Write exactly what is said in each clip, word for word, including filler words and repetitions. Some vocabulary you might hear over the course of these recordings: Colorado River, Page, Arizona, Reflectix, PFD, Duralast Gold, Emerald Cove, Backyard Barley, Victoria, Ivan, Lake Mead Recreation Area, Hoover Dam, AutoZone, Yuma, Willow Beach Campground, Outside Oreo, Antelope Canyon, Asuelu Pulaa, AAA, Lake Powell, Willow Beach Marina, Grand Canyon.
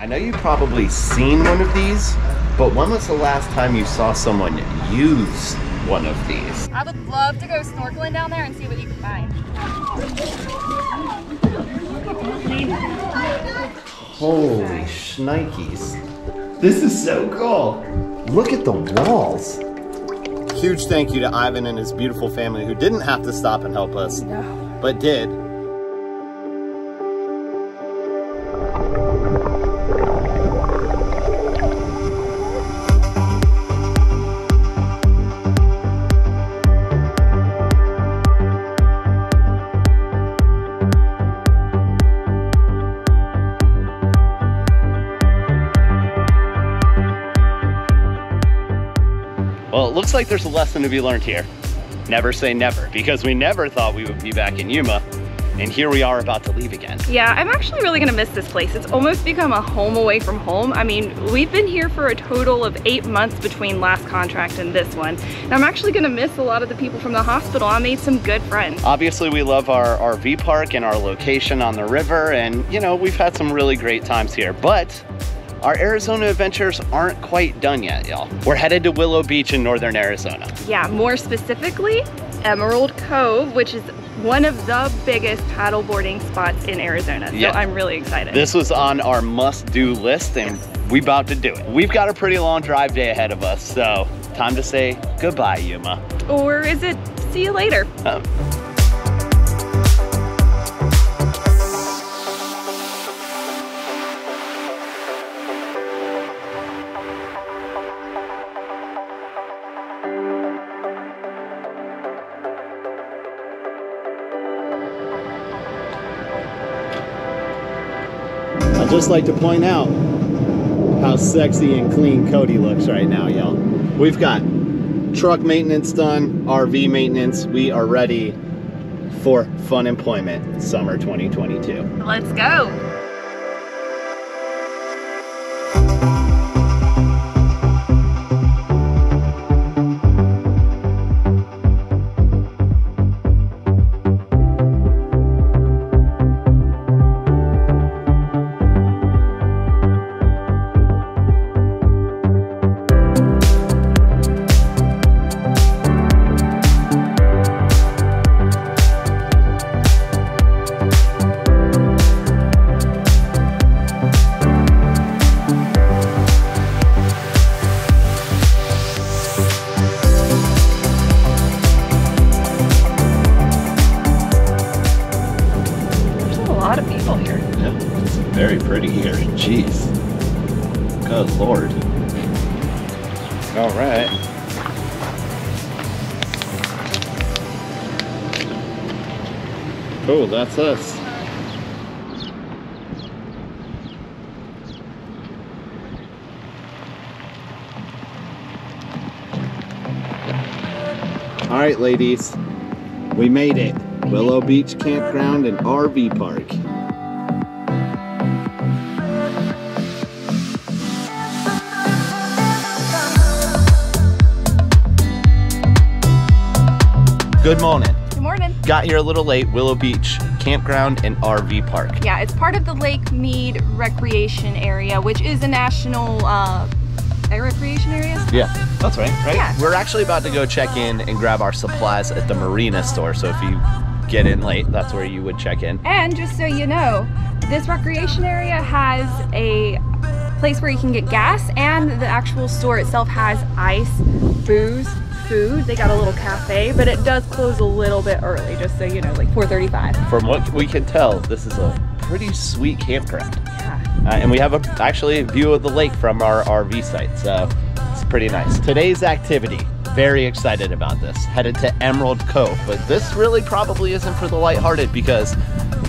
I know you've probably seen one of these, but when was the last time you saw someone use one of these? I would love to go snorkeling down there and see what you can find. Holy shnikes. This is so cool. Look at the walls. Huge thank you to Ivan and his beautiful family who didn't have to stop and help us, no. but did. Well, it looks like there's a lesson to be learned here. Never say never, because we never thought we would be back in Yuma, and here we are about to leave again. Yeah, I'm actually really gonna miss this place. It's almost become a home away from home. I mean, we've been here for a total of eight months between last contract and this one, and I'm actually gonna miss a lot of the people from the hospital. I made some good friends. Obviously, we love our R V park and our location on the river, and you know, we've had some really great times here, but our Arizona adventures aren't quite done yet, y'all. We're headed to Willow Beach in northern Arizona. Yeah, more specifically, Emerald Cove, which is one of the biggest paddleboarding spots in Arizona. So yeah. I'm really excited. This was on our must-do list, and yes. we about to do it. We've got a pretty long drive day ahead of us, so time to say goodbye, Yuma. Or is it see you later? Oh. I'd just like to point out how sexy and clean Cody looks right now, y'all. We've got truck maintenance done, R V maintenance. We are ready for fun employment summer twenty twenty-two. Let's go. Oh, that's us. All right, ladies, we made it. Willow Beach Campground and R V Park. Good morning. Got here a little late, Willow Beach Campground and R V Park. Yeah, it's part of the Lake Mead Recreation Area, which is a national uh, recreation area? Yeah, that's right, right? Yeah. We're actually about to go check in and grab our supplies at the marina store, so if you get in late, that's where you would check in. And just so you know, this recreation area has a place where you can get gas, and the actual store itself has ice, booze, food. They got a little cafe, but it does close a little bit early, just so you know, like four thirty-five. From what we can tell, this is a pretty sweet campground. Yeah. Uh, and we have a, actually a view of the lake from our R V site, so it's pretty nice. Today's activity, very excited about this. Headed to Emerald Cove, but this really probably isn't for the lighthearted because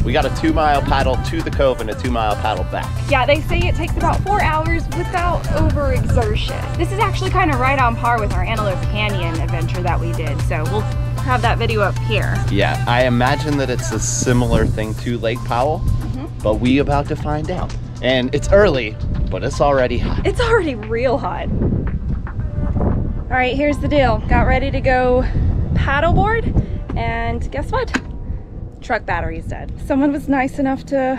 we got a two mile paddle to the cove and a two mile paddle back. Yeah, they say it takes about four hours without overexertion. This is actually kind of right on par with our Antelope Canyon adventure that we did, so we'll have that video up here. Yeah, I imagine that it's a similar thing to Lake Powell, mm-hmm. but we about to find out. And it's early, but it's already hot. It's already real hot. All right, here's the deal. Got ready to go paddleboard, and guess what? Truck battery's dead. Someone was nice enough to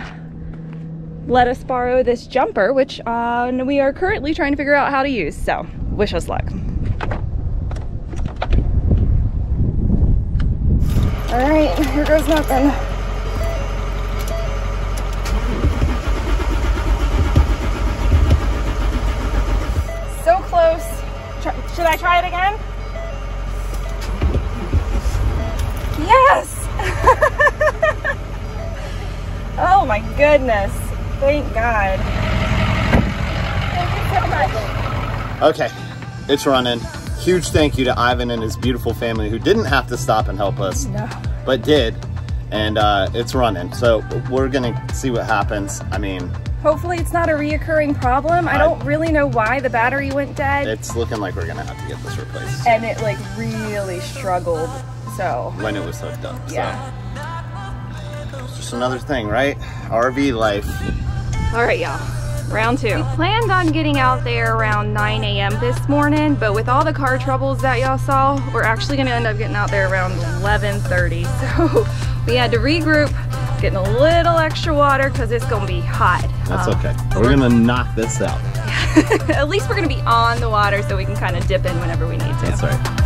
let us borrow this jumper, which uh, we are currently trying to figure out how to use, so wish us luck. All right, here goes nothing. So close. Tr- should I try it again? Yes! Oh my goodness. Thank God. Thank you so much. Okay, it's running. Huge thank you to Ivan and his beautiful family who didn't have to stop and help us, no. but did, and uh, it's running. So we're gonna see what happens. I mean, hopefully it's not a reoccurring problem. I, I don't really know why the battery went dead. It's looking like we're gonna have to get this replaced. And it like really struggled, so. When it was hooked up, yeah. so. It's just another thing, right? R V life. All right, y'all. Round two. We planned on getting out there around nine A M this morning, but with all the car troubles that y'all saw, we're actually gonna end up getting out there around eleven thirty. So we had to regroup, getting a little extra water because it's gonna be hot. That's um, okay. We're, we're gonna knock this out. At least we're gonna be on the water so we can kind of dip in whenever we need to. That's right.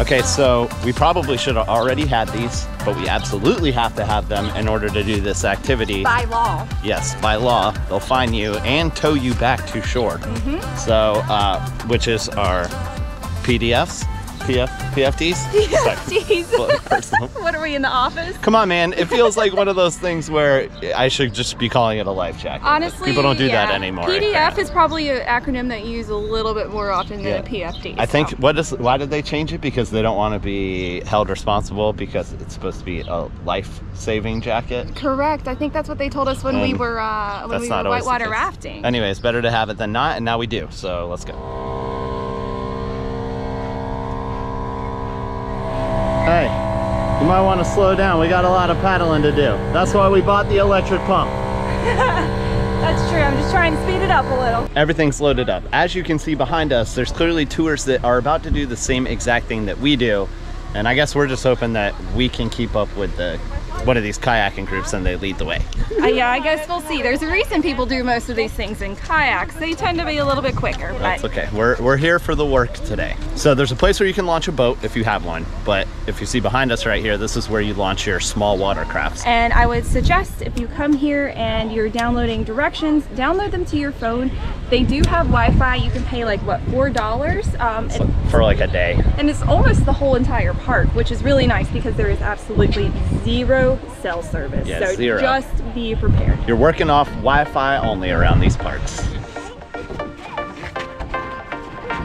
Okay, so we probably should have already had these, but we absolutely have to have them in order to do this activity. By law. Yes, by law. They'll find you and tow you back to shore. Mm-hmm. So, uh, which is our P D Fs, P F, P F Ds? P F Ds. What are we, in the office? Come on, man. It feels like one of those things where I should just be calling it a life jacket. Honestly, people don't do yeah. that anymore. P D F is probably an acronym that you use a little bit more often than yeah. a P F D. I so. think, what is, why did they change it? Because they don't want to be held responsible because it's supposed to be a life-saving jacket. Correct. I think that's what they told us when um, we were, uh, when we were whitewater rafting. Anyways, better to have it than not, and now we do. So let's go. Hey, you might want to slow down. We got a lot of paddling to do. That's why we bought the electric pump. That's true. I'm just trying to speed it up a little. Everything's loaded up. As you can see behind us, there's clearly tours that are about to do the same exact thing that we do. And I guess we're just hoping that we can keep up with the one of these kayaking groups and they lead the way. Uh, yeah, I guess we'll see. There's a reason people do most of these things in kayaks. They tend to be a little bit quicker. But. That's okay. We're, we're here for the work today. So there's a place where you can launch a boat if you have one. But if you see behind us right here, this is where you launch your small watercrafts. And I would suggest if you come here and you're downloading directions, download them to your phone. They do have Wi-Fi. You can pay like, what, four dollars? Um, for like a day. And it's almost the whole entire park, which is really nice because there is absolutely zero cell service. Yeah, so zero. Just be prepared. You're working off Wi-Fi only around these parks.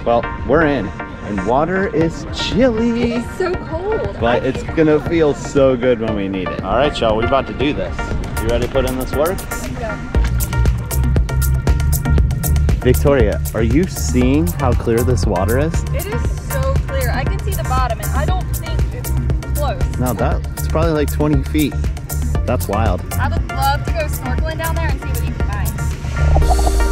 Well, we're in, and water is chilly. It's so cold. But I... it's gonna feel so good when we need it. All right, y'all, we're about to do this. You ready to put in this work? Yeah. Victoria, are you seeing how clear this water is? It is so clear. I can see the bottom, and I don't think it's close. No, that's probably like twenty feet. That's wild. I would love to go snorkeling down there and see what you can find.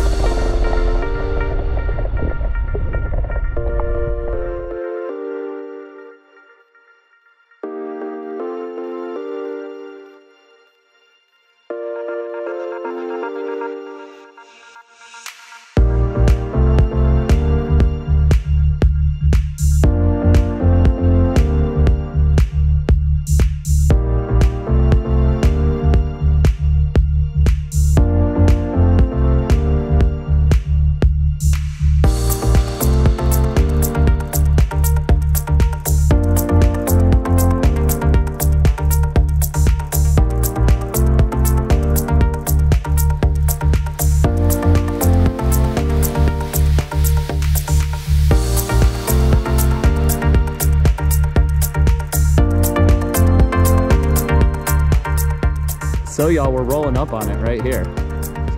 So y'all, we're rolling up on it right here.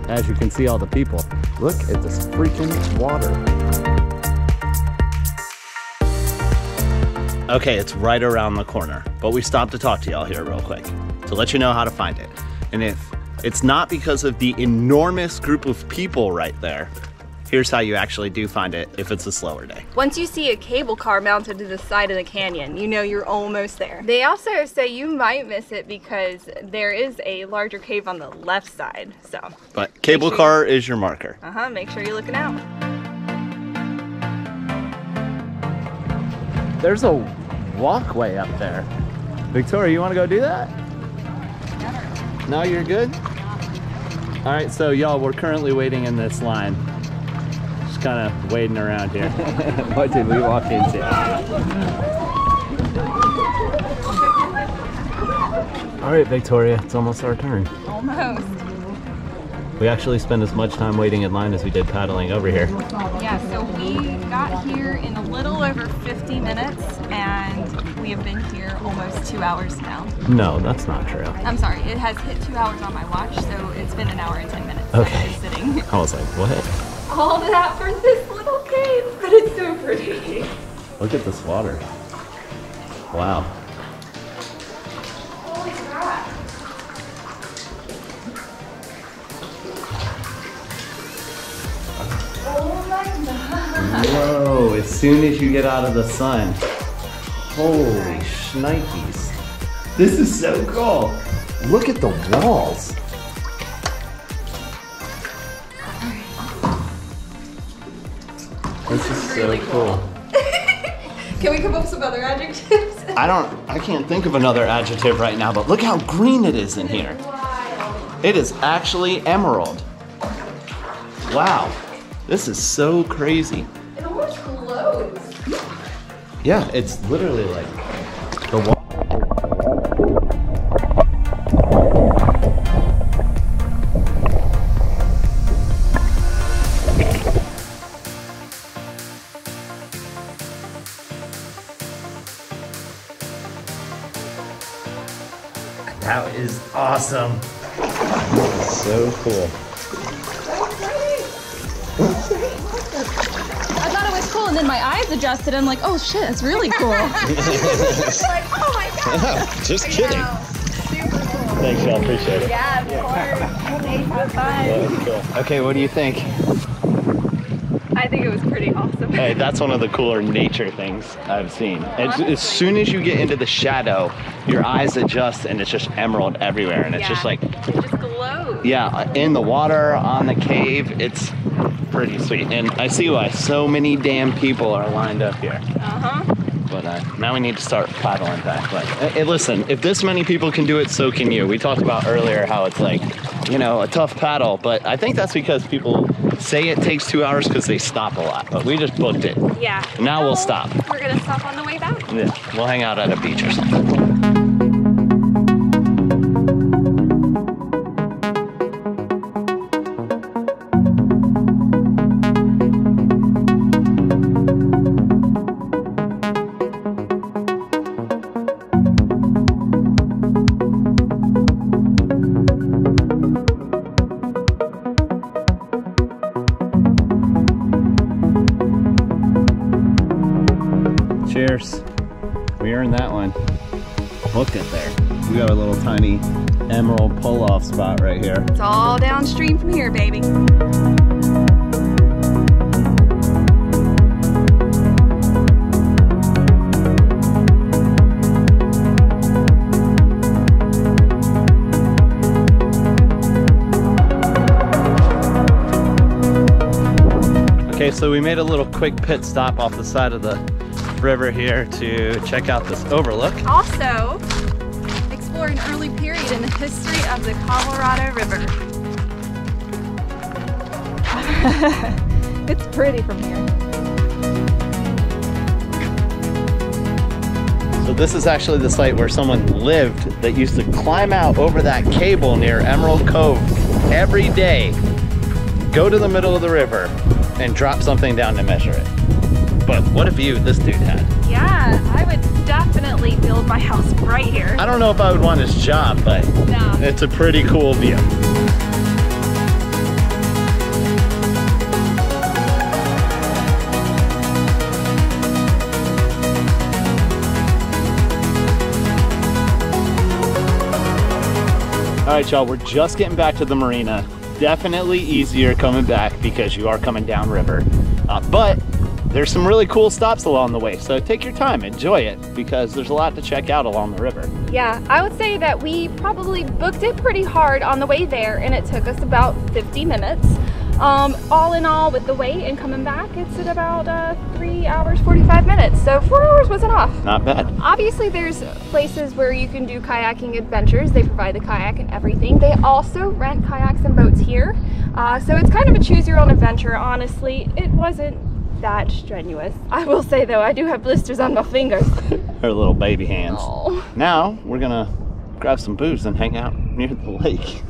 As you can see, all the people. Look at this freaking water. Okay, it's right around the corner, but we stopped to talk to y'all here real quick to let you know how to find it. And if it's not because of the enormous group of people right there, Here's how you actually do find it if it's a slower day. Once you see a cable car mounted to the side of the canyon, you know you're almost there. They also say you might miss it because there is a larger cave on the left side, so. But cable car is your marker. Uh-huh, make sure you're looking out. There's a walkway up there. Victoria, you wanna go do that? Never. No, you're good? Yeah. All right, so y'all, we're currently waiting in this line. Just kind of wading around here. What did we walk into? All right, Victoria, it's almost our turn. Almost. We actually spent as much time waiting in line as we did paddling over here. Yeah, so we got here in a little over fifty minutes, and we have been here almost two hours now. No, that's not true. I'm sorry, it has hit two hours on my watch, so it's been an hour and ten minutes. Okay. Sitting. I was like, what? All that for this little cave, but it's so pretty. Look at this water. Wow. Holy crap. Whoa, as soon as you get out of the sun. Holy shnikes. This is so cool. Look at the walls. This is so cool. Can we come up with some other adjectives? I don't, I can't think of another adjective right now, but look how green it is in here. It is actually emerald. Wow. This is so crazy. It almost glows. Yeah, it's literally like the wall. That is awesome. So cool. I thought it was cool, and then my eyes adjusted, and I'm like, oh shit, that's really cool. Like, oh my god. No, just kidding. Super cool. Thanks, y'all, appreciate it. Yeah, of course. Hey, have fun. Yeah, cool. Okay, what do you think? I think it was pretty awesome. Hey, that's one of the cooler nature things I've seen. As, as soon as you get into the shadow, your eyes adjust, and it's just emerald everywhere, and it's yeah. just like... It just glows. Yeah, in the water, on the cave, it's... pretty sweet, and I see why so many damn people are lined up here. Uh-huh. But uh, now we need to start paddling back. But hey, listen, if this many people can do it, so can you. We talked about earlier how it's like, you know, a tough paddle, but I think that's because people say it takes two hours because they stop a lot, but we just booked it. Yeah. Now so we'll stop. We're gonna stop on the way back. Yeah, we'll hang out at a beach or something. We earned that one. Booked it there. We got a little tiny emerald pull-off spot right here. It's all downstream from here, baby. Okay, so we made a little quick pit stop off the side of the river here to check out this overlook. Also, explore an early period in the history of the Colorado River. It's pretty from here. So this is actually the site where someone lived that used to climb out over that cable near Emerald Cove every day, go to the middle of the river, and drop something down to measure it. But what a view this dude had. Yeah, I would definitely build my house right here. I don't know if I would want his job, but no. It's a pretty cool view. All right, y'all, we're just getting back to the marina. definitely easier coming back because you are coming down river. Uh, but there's some really cool stops along the way, so take your time, enjoy it, because there's a lot to check out along the river. Yeah, I would say that we probably booked it pretty hard on the way there, and it took us about fifty minutes. Um, all in all, with the wait and coming back, it's at about uh, three hours, forty-five minutes. So four hours wasn't off. Not bad. Obviously, there's places where you can do kayaking adventures. They provide the kayak and everything. They also rent kayaks and boats here. Uh, so it's kind of a choose your own adventure. Honestly, it wasn't that strenuous. I will say though, I do have blisters on my fingers. Her little baby hands. Oh. Now, we're gonna grab some booze and hang out near the lake.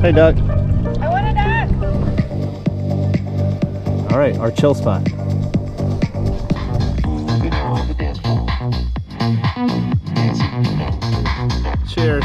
Hey, duck. I want a duck. All right, our chill spot. Cheers.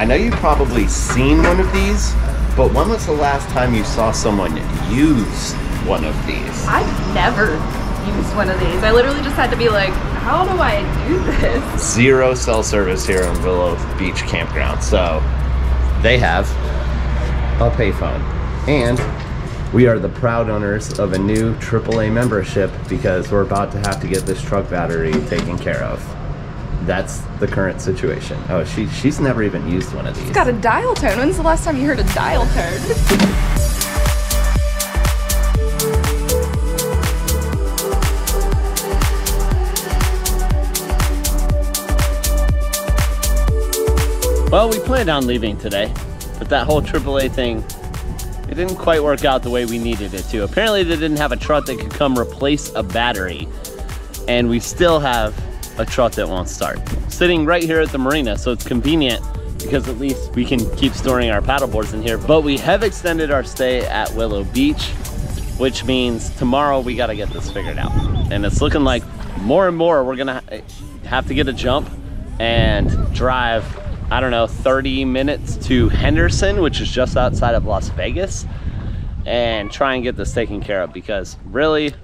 I know you've probably seen one of these, but when was the last time you saw someone use one of these? I've never used one of these. I literally just had to be like, how do I do this? Zero cell service here in Willow Beach Campground, so they have a payphone. And we are the proud owners of a new triple A membership because we're about to have to get this truck battery taken care of. That's the current situation. Oh, she she's never even used one of these. It's got a dial tone. When's the last time you heard a dial tone? Well, we planned on leaving today, but that whole triple A thing, it didn't quite work out the way we needed it to. Apparently they didn't have a truck that could come replace a battery, and we still have a truck that won't start. Sitting right here at the marina, so it's convenient because at least we can keep storing our paddleboards in here. But we have extended our stay at Willow Beach, which means tomorrow we gotta get this figured out. And it's looking like more and more we're gonna have to get a jump and drive, I don't know, thirty minutes to Henderson, which is just outside of Las Vegas, and try and get this taken care of because really,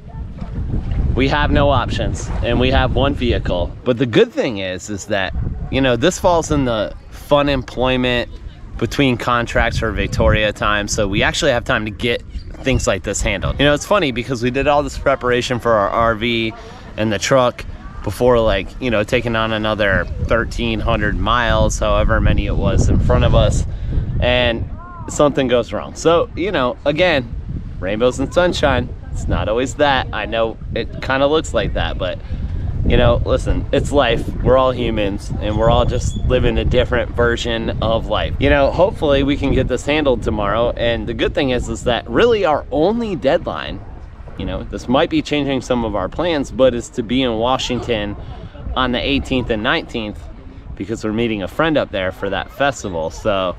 we have no options and we have one vehicle. But the good thing is, is that, you know, this falls in the fun employment between contracts for Victoria time. So we actually have time to get things like this handled. You know, it's funny because we did all this preparation for our R V and the truck before, like, you know, taking on another thirteen hundred miles, however many it was in front of us, and something goes wrong. So, you know, again, rainbows and sunshine. It's not always that. I know it kind of looks like that, but you know, listen, it's life. We're all humans and we're all just living a different version of life. You know, hopefully we can get this handled tomorrow. And the good thing is, is that really our only deadline, you know, this might be changing some of our plans, but is to be in Washington on the eighteenth and nineteenth because we're meeting a friend up there for that festival. So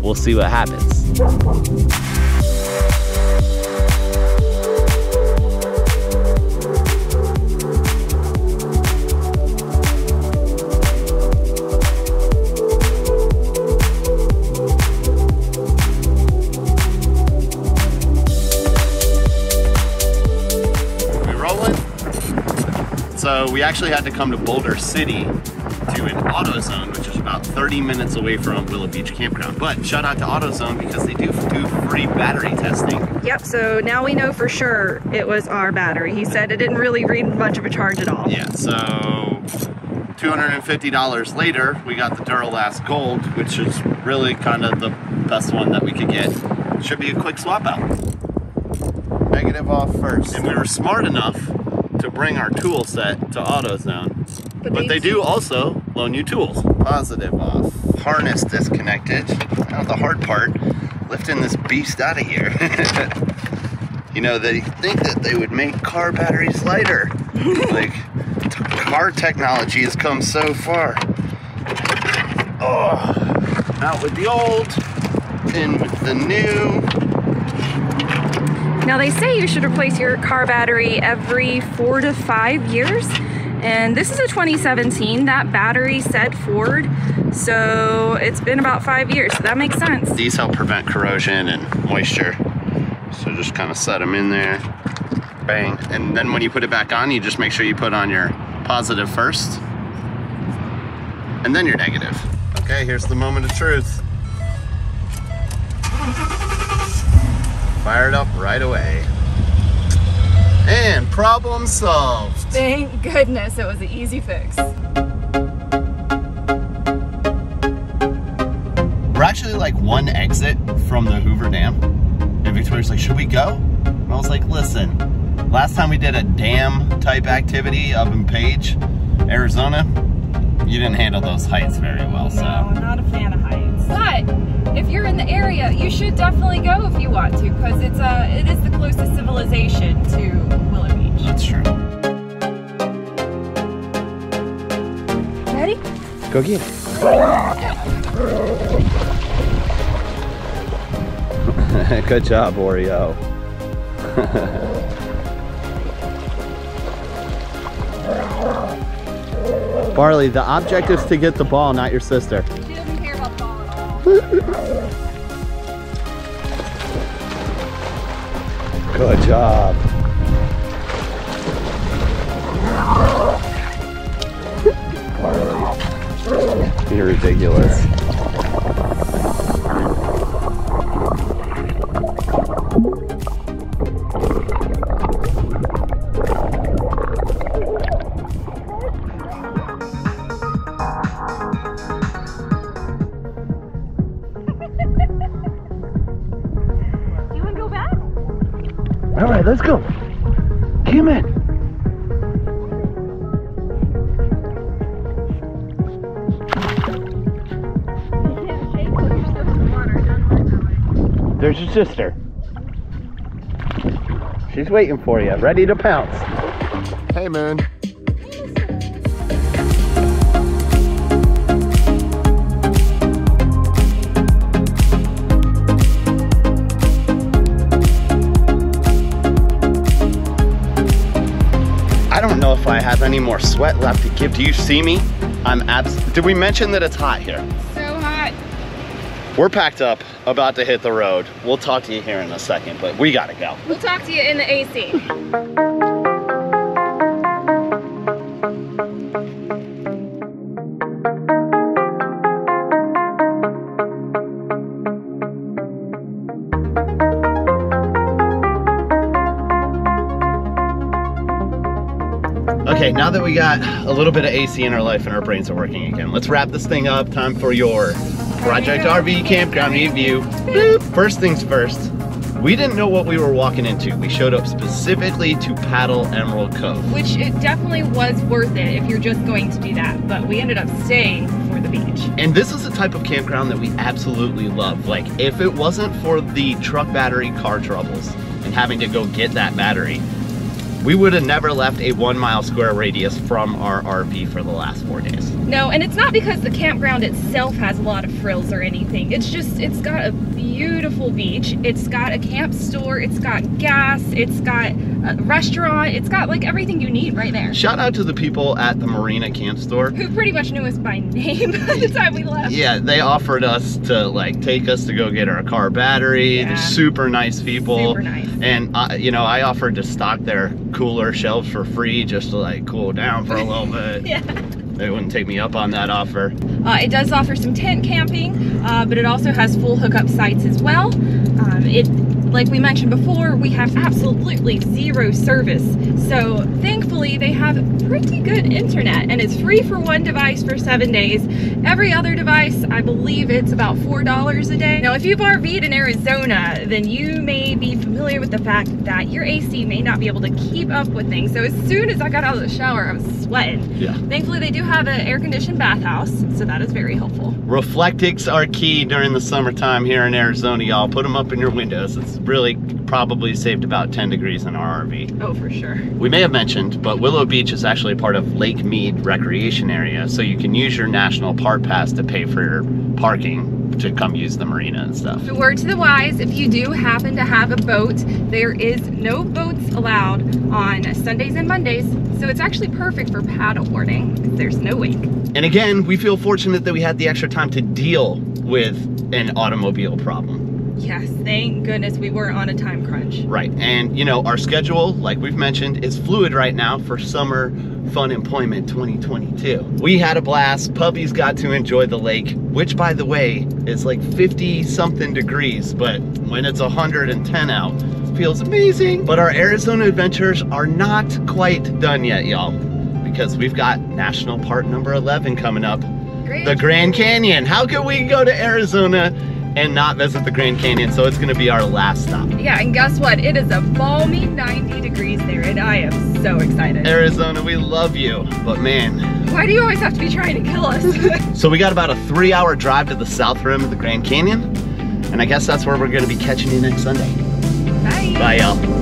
we'll see what happens. So we actually had to come to Boulder City to an AutoZone, which is about thirty minutes away from Willow Beach Campground. But shout out to AutoZone because they do do free battery testing. Yep, so now we know for sure it was our battery. He said it didn't really read much of a charge at all. Yeah, so two hundred fifty dollars later, we got the Duralast Gold, which is really kind of the best one that we could get. Should be a quick swap out. Negative off first. And we were smart enough to bring our tool set to AutoZone But, but they do also loan you tools. Positive off. Harness disconnected. Now the hard part, lifting this beast out of here. You know, they think that they would make car batteries lighter. Like, t car technology has come so far. Oh, out with the old, in with the new. Now they say you should replace your car battery every four to five years. And this is a twenty seventeen, that battery said Ford. So it's been about five years, so that makes sense. These help prevent corrosion and moisture. So just kind of set them in there, bang. And then when you put it back on, you just make sure you put on your positive first and then your negative. Okay, here's the moment of truth. Fired up right away. And problem solved. Thank goodness it was an easy fix. We're actually like one exit from the Hoover Dam. And Victoria's like, should we go? And I was like, listen, last time we did a dam type activity up in Page, Arizona, you didn't handle those heights very well, so. No, I'm not a fan of heights. But if you're in the area, you should definitely go if you want to, because it's a it is the closest civilization to Willow Beach. That's true. Ready? Go get it. Good job, Oreo. Barley, the object is to get the ball, not your sister. Good job. You're ridiculous. Let's go. Come in. There's your sister. She's waiting for you, ready to pounce. Hey, Moon. If I have any more sweat left to give. Do you see me? I'm abs. Did we mention that it's hot here? So hot. We're packed up, about to hit the road. We'll talk to you here in a second, but we gotta go. We'll talk to you in the A C. Okay, now that we got a little bit of A C in our life and our brains are working again, let's wrap this thing up. Time for your Project R V Campground Review. Boop. First things first, we didn't know what we were walking into. We showed up specifically to paddle Emerald Cove. Which it definitely was worth it if you're just going to do that, but we ended up staying for the beach. And this is the type of campground that we absolutely love. Like, if it wasn't for the truck battery car troubles and having to go get that battery, we would have never left a one mile square radius from our R V for the last four days. No, and it's not because the campground itself has a lot of frills or anything. It's just, it's got a beautiful beach. It's got a camp store. It's got gas. It's got a restaurant. It's got like everything you need right there. Shout out to the people at the Marina Camp Store, who pretty much knew us by name by the time we left. Yeah, they offered us to like take us to go get our car battery. Yeah. They're super nice people. Super nice. And uh, you know, I offered to stock their cooler shelves for free just to like cool down for a little bit. Yeah. They wouldn't take me up on that offer. Uh, it does offer some tent camping, uh, but it also has full hookup sites as well. Um, it like we mentioned before, we have absolutely zero service. So thankfully they have pretty good internet, and it's free for one device for seven days. Every other device, I believe it's about four dollars a day. Now, if you've R V'd in Arizona, then you may be familiar with the fact that your A C may not be able to keep up with things. So as soon as I got out of the shower, I was sweating. Yeah. Thankfully they do have an air-conditioned bathhouse, so that is very helpful. Reflectix are key during the summertime here in Arizona, y'all. Put them up in your windows. It's really probably saved about ten degrees in our R V. Oh, for sure. We may have mentioned, but Willow Beach is actually part of Lake Mead Recreation Area, so you can use your National Park Pass to pay for your parking to come use the marina and stuff. The word to the wise, if you do happen to have a boat, there is no boats allowed on Sundays and Mondays, so it's actually perfect for paddle boarding. There's no wake. And again, we feel fortunate that we had the extra time to deal with an automobile problem. Yes, thank goodness we weren't on a time crunch. Right, and you know, our schedule, like we've mentioned, is fluid right now for Summer Fun Employment twenty twenty-two. We had a blast, puppies got to enjoy the lake, which by the way, is like fifty something degrees, but when it's one hundred ten out, it feels amazing. But our Arizona adventures are not quite done yet, y'all, because we've got National Park number eleven coming up, Great. the Grand Canyon. How could we go to Arizona and not visit the Grand Canyon? So it's gonna be our last stop. Yeah, and guess what? It is a balmy ninety degrees there, and I am so excited. Arizona, we love you, but man. Why do you always have to be trying to kill us? So we got about a three hour drive to the south rim of the Grand Canyon, and I guess that's where we're gonna be catching you next Sunday. Bye. Bye, y'all.